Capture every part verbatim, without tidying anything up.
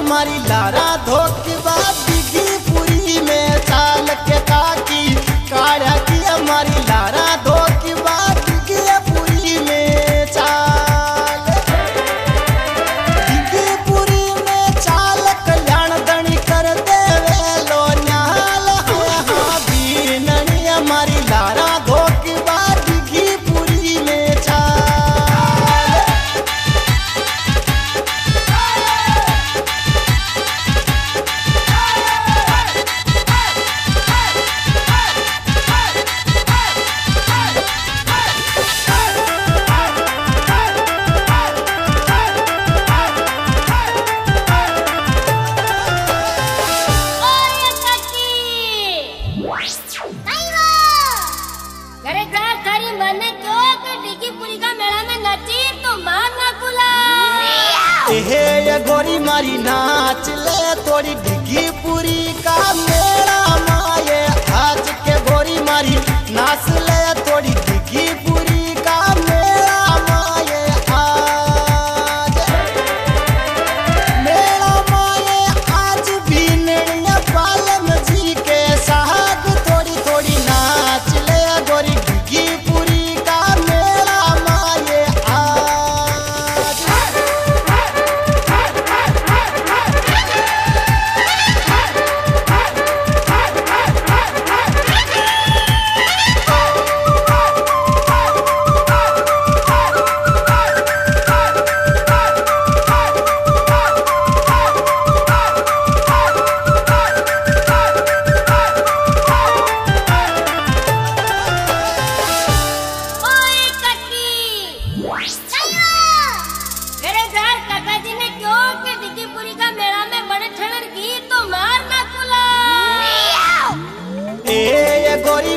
हमारी लारा धोखेबाज पूरी में चाल के ताकी काढ़ा की हमारी लारा धोखेबाज पूरी में चाल पूरी में चाल कल्याण धनी कर देवे लो नाल हमारी लारा हे गोरी मारी नाच ले तोरी डिगी पूरी का मेरा माये आज के गोरी मारी नाच ले तोरी डिगी पूरी का मेरा माये आज मेरा माये आज भी निर्णय पालम जी के साथ थोड़ी थोड़ी नाच ले गोरी डिगी पूरी का मेरा माये आज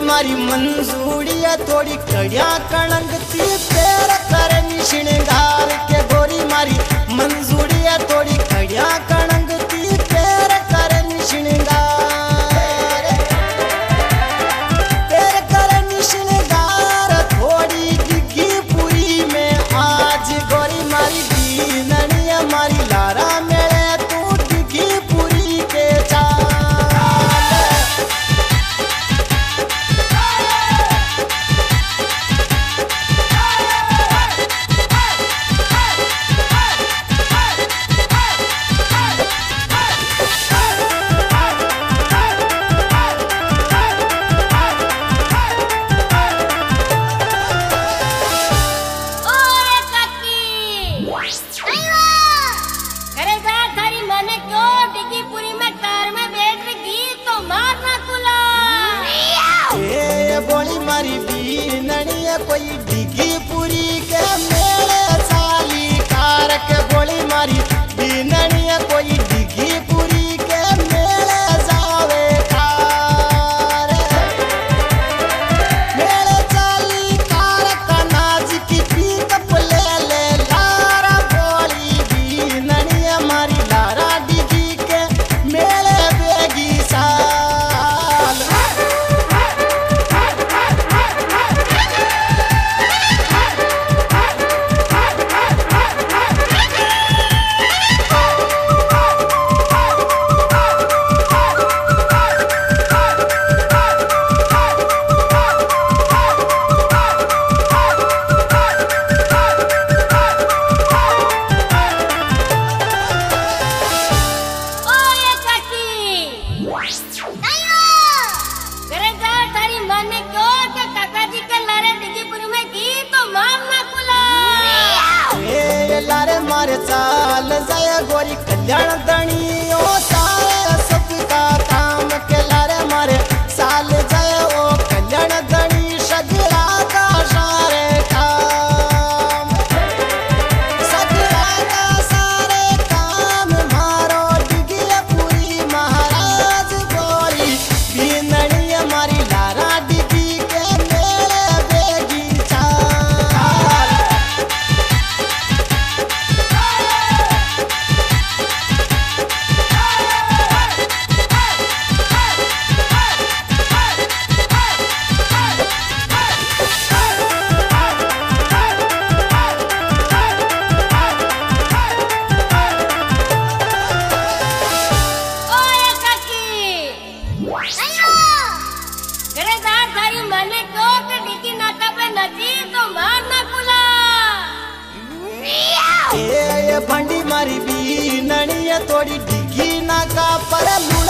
मारी मंजूरिया थोड़ी कड़िया कणंगती पैर कर श्रृंगार के गोरी मारी मंजूरिया थोड़ी कड़िया कणंगती पैर कर श्रृंगार पैर कर श्रृंगार थोड़ी डिगी पूरी में आज गोरी मारी दीननिया मारी लारा मेरे तू डिगी पूरी के चार कोई डिगी पूरी के मेरे साली कारक गोली मारी बीननिया कोई डिगी पूरी के मेरे जावे कार मेरे साली कारक नाज की पीकप ले ले लारा बोली बीननिया मारी लारा डिगी के मेरे बेगी साल चाल जाया गोरी कल्याण धनियो सारे सबका काम के लारे मारे साल जाया ओ कल्याण धनी सगला का सारे काम सगला का सारे काम मारो डिगी पूरी महाराज गोरी बीनड़ी हमारी लारा डिगी के मेरे बेगी चाल ए पंडी मारी बी ननिया तोड़ी डिगी ना का पर